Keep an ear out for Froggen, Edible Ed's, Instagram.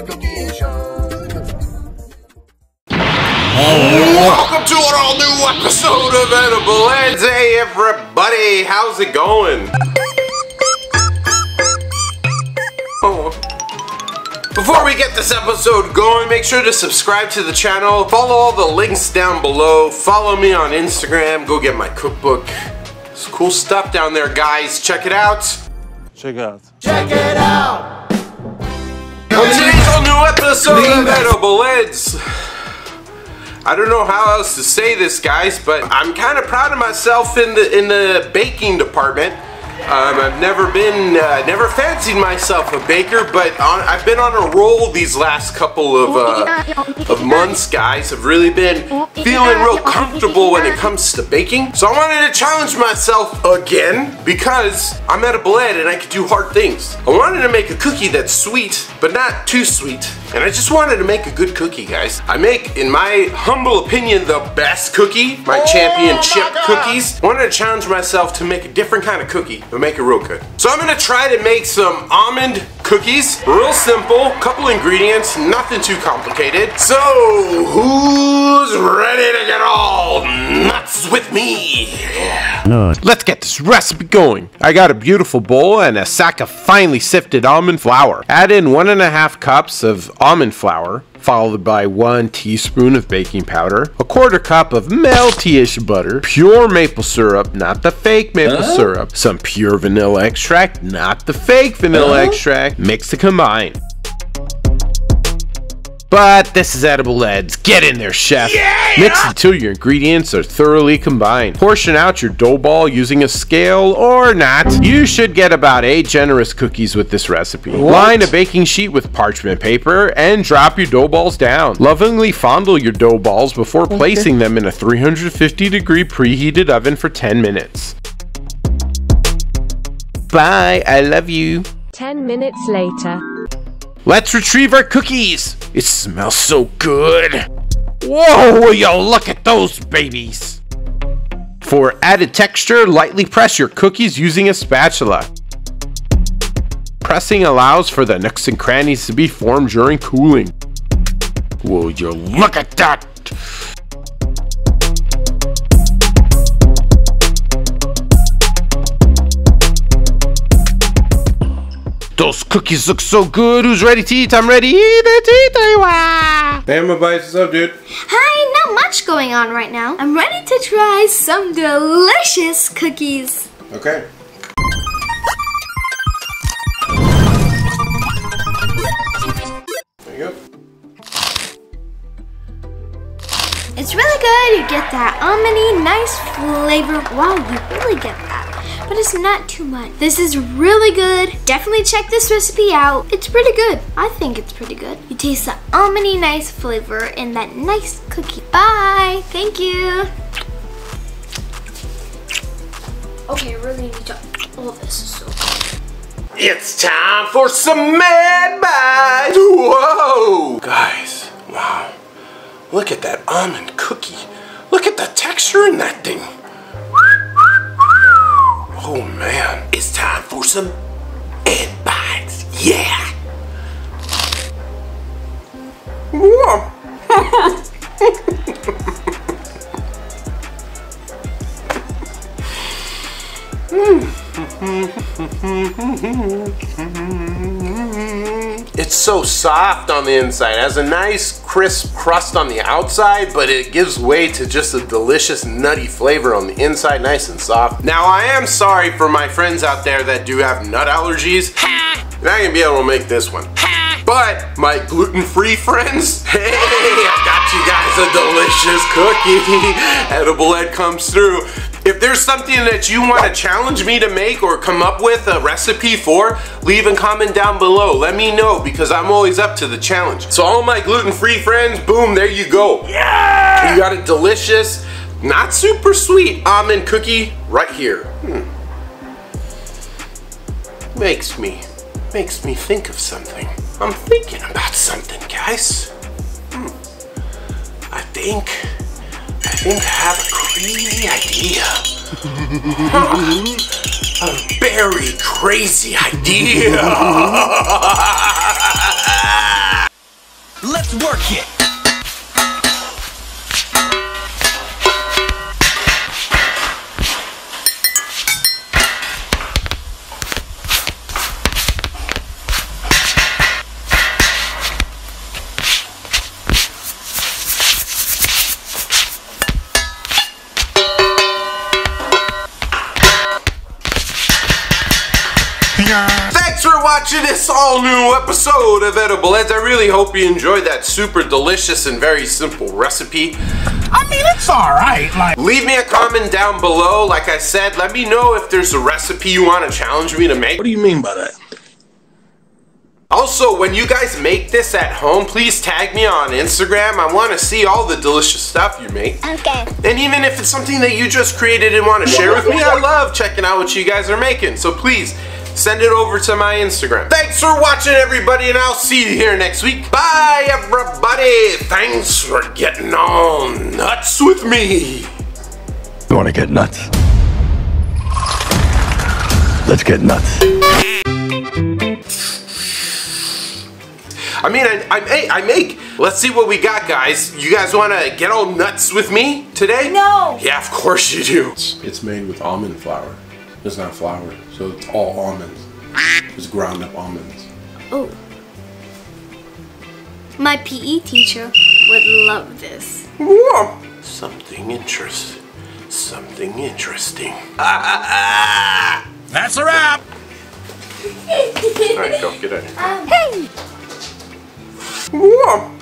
Welcome to an all new episode of Edible Ed's. Hey everybody, how's it going? Before we get this episode going, make sure to subscribe to the channel, follow all the links down below, follow me on Instagram, go get my cookbook. It's cool stuff down there, guys. Check it out. Check it out. On today's whole new episode of Edible Ed's. I don't know how else to say this, guys, but I'm kind of proud of myself in the baking department. I've never fancied myself a baker, but I've been on a roll these last couple of months, guys. I've really been feeling real comfortable when it comes to baking. So I wanted to challenge myself again because I'm Edible Ed and I could do hard things. I wanted to make a cookie that's sweet, but not too sweet. And I just wanted to make a good cookie, guys. I make, in my humble opinion, the best cookie, my championship cookies. I wanted to challenge myself to make a different kind of cookie, but make it real good. So I'm gonna try to make some almond cookies. Real simple, couple ingredients, nothing too complicated. So, who's ready to get all nuts with me? Yeah. No. Let's get this recipe going. I got a beautiful bowl and a sack of finely sifted almond flour. Add in 1.5 cups of almond flour, followed by 1 teaspoon of baking powder, 1/4 cup of melty-ish butter, pure maple syrup, not the fake maple syrup, some pure vanilla extract, not the fake vanilla extract, mix to combine. But this is Edible Ed's. Get in there, chef. Yeah! Mix until your ingredients are thoroughly combined. Portion out your dough ball using a scale or not. You should get about 8 generous cookies with this recipe. What? Line a baking sheet with parchment paper and drop your dough balls down. Lovingly fondle your dough balls before placing them in a 350-degree preheated oven for 10 minutes. Bye, I love you. 10 minutes later. Let's retrieve our cookies! It smells so good! Whoa, will y'all look at those babies! For added texture, lightly press your cookies using a spatula. Pressing allows for the nooks and crannies to be formed during cooling. Will you look at that! Those cookies look so good. Who's ready to eat? I'm ready to eat. Damn, what's up, dude? Hi, not much going on right now. I'm ready to try some delicious cookies. Okay. There you go. It's really good. You get that almondy, nice flavor. Wow, you really get that. But it's not too much. This is really good. Definitely check this recipe out. It's pretty good. I think it's pretty good. You taste the almondy nice flavor in that nice cookie. Bye, thank you. Okay, I really need to, all this is so good. It's time for some mad bites. Whoa. Guys, wow. Look at that almond cookie. Look at the texture in that thing. Oh man, it's time for some Ed bites, yeah! Whoa. It's so soft on the inside, it has a nice crisp crust on the outside, but it gives way to just a delicious nutty flavor on the inside, nice and soft. Now I am sorry for my friends out there that do have nut allergies. You're not gonna be able to make this one. But my gluten-free friends, hey, I got you guys a delicious cookie. Edible Ed comes through. If there's something that you want to challenge me to make or come up with a recipe for, leave a comment down below. Let me know because I'm always up to the challenge. So all my gluten-free friends, boom, there you go. Yeah! You got a delicious, not super sweet almond cookie right here. Makes me think of something. I'm thinking about something, guys. I think I have a crazy idea. A very crazy idea. Let's work it. Thanks for watching this all new episode of Edible Ed's. I really hope you enjoyed that super delicious and very simple recipe. I mean, it's alright. Like, leave me a comment down below. Like I said, let me know if there's a recipe you want to challenge me to make. What do you mean by that? Also, when you guys make this at home, please tag me on Instagram. I want to see all the delicious stuff you make. Okay. And even if it's something that you just created and want to share with me, I love checking out what you guys are making. So please, send it over to my Instagram. Thanks for watching, everybody, and I'll see you here next week. Bye, everybody. Thanks for getting all nuts with me. You want to get nuts? Let's get nuts. I mean, I make. Let's see what we got, guys. You guys want to get all nuts with me today? No. Yeah, of course you do. It's made with almond flour. It's not flour, so it's all almonds. It's ground up almonds. Oh. My PE teacher would love this. Whoa. Something interesting. That's a wrap! Alright, go, get out of here. Hey! Whoa.